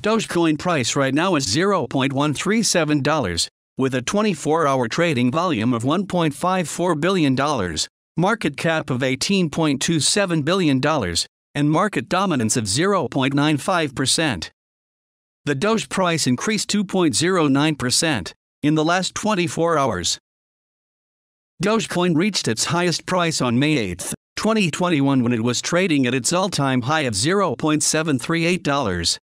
Dogecoin price right now is $0.137, with a 24-hour trading volume of $1.54 billion, market cap of $18.27 billion, and market dominance of 0.95%. The Doge price increased 2.09% in the last 24 hours. Dogecoin reached its highest price on May 8, 2021, when it was trading at its all-time high of $0.738.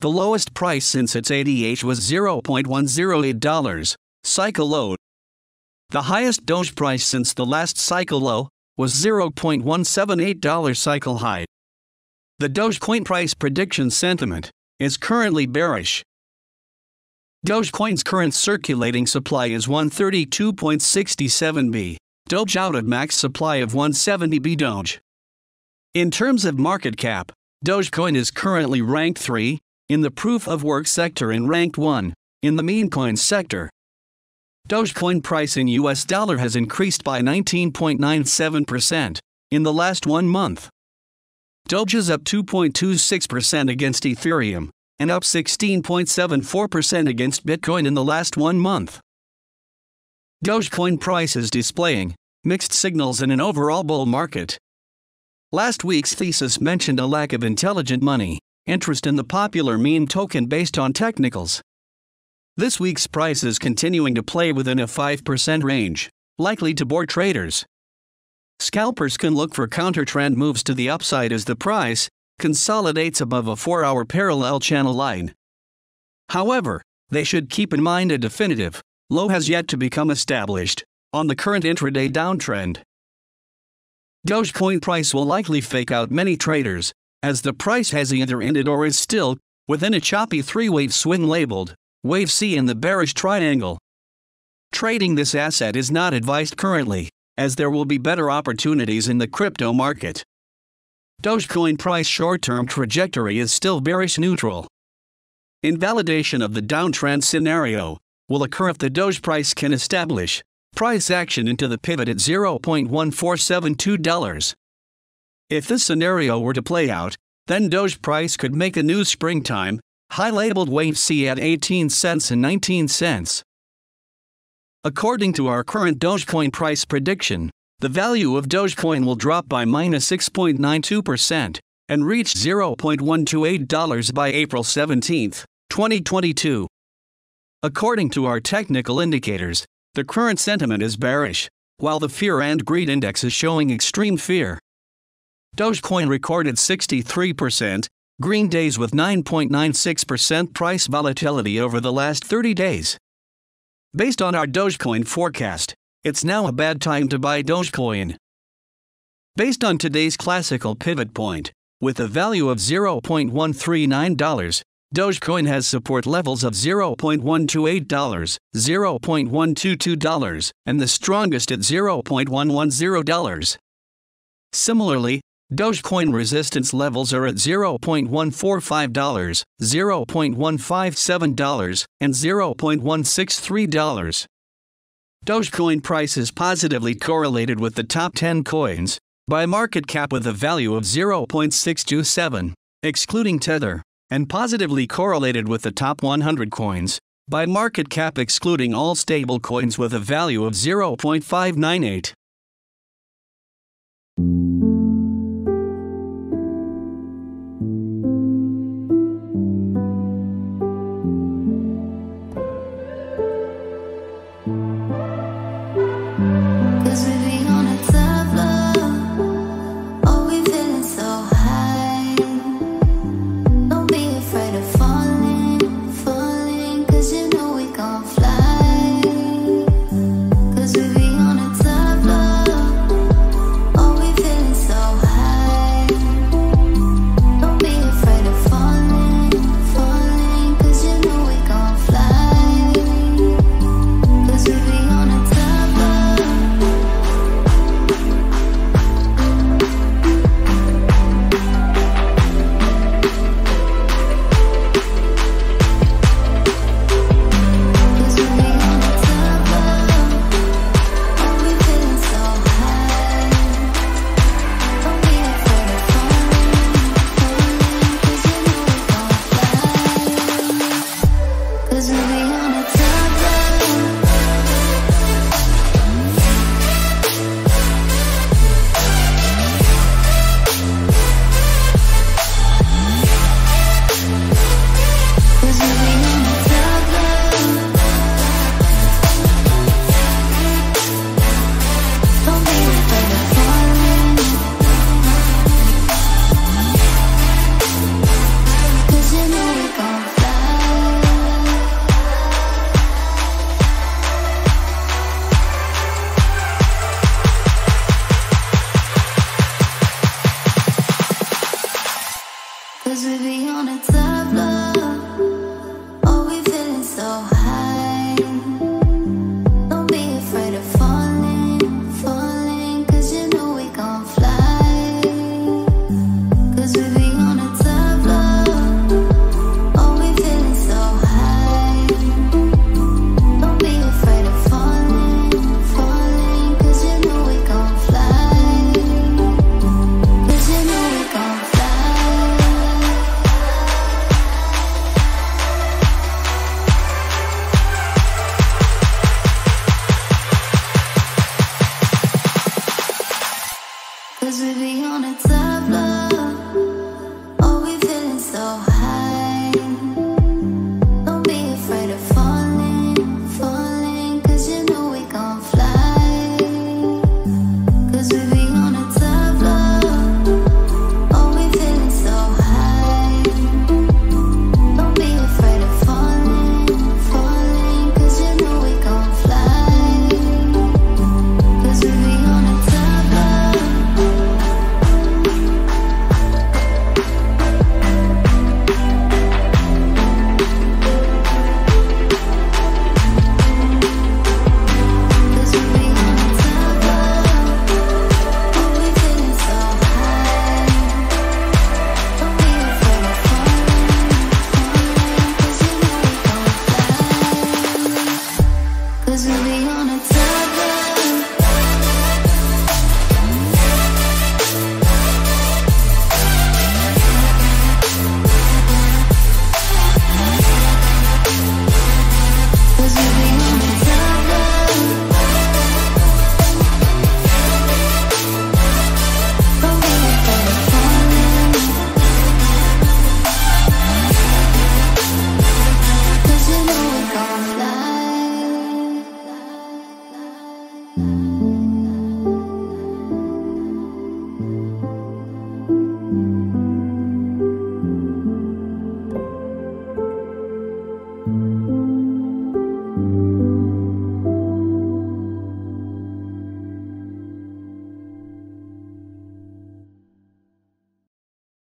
The lowest price since its ADH was $0.108, cycle low. The highest Doge price since the last cycle low was $0.178, cycle high. The Dogecoin price prediction sentiment is currently bearish. Dogecoin's current circulating supply is 132.67 B Doge out of max supply of 170 B Doge. In terms of market cap, Dogecoin is currently ranked 3 in the proof of work sector and ranked 1 in the meme coin sector. Dogecoin price in US dollar has increased by 19.97% in the last 1 month. Doge is up 2.26% against Ethereum, and up 16.74% against Bitcoin in the last 1 month. Dogecoin price is displaying mixed signals in an overall bull market. Last week's thesis mentioned a lack of intelligent money, interest in the popular meme token based on technicals. This week's price is continuing to play within a 5% range, likely to bore traders. Scalpers can look for counter-trend moves to the upside as the price consolidates above a 4-hour parallel channel line. However, they should keep in mind a definitive low has yet to become established on the current intraday downtrend. Dogecoin price will likely fake out many traders, as the price has either ended or is still within a choppy 3-wave swing labeled Wave C in the bearish triangle. Trading this asset is not advised currently, as there will be better opportunities in the crypto market. Dogecoin price short-term trajectory is still bearish neutral. Invalidation of the downtrend scenario will occur if the Doge price can establish price action into the pivot at $0.1472. If this scenario were to play out, then Doge price could make a new springtime high labeled Wave C at 18 cents and 19 cents. According to our current Dogecoin price prediction, the value of Dogecoin will drop by -6.92% and reach $0.128 by April 17, 2022. According to our technical indicators, the current sentiment is bearish, while the fear and greed index is showing extreme fear. Dogecoin recorded 63% green days with 9.96% price volatility over the last 30 days. Based on our Dogecoin forecast, it's now a bad time to buy Dogecoin. Based on today's classical pivot point, with a value of $0.139, Dogecoin has support levels of $0.128, $0.122, and the strongest at $0.110. Similarly, Dogecoin resistance levels are at $0.145, $0.157, and $0.163. Dogecoin price is positively correlated with the top 10 coins by market cap with a value of 0.627, excluding Tether, and positively correlated with the top 100 coins by market cap excluding all stable coins with a value of 0.598.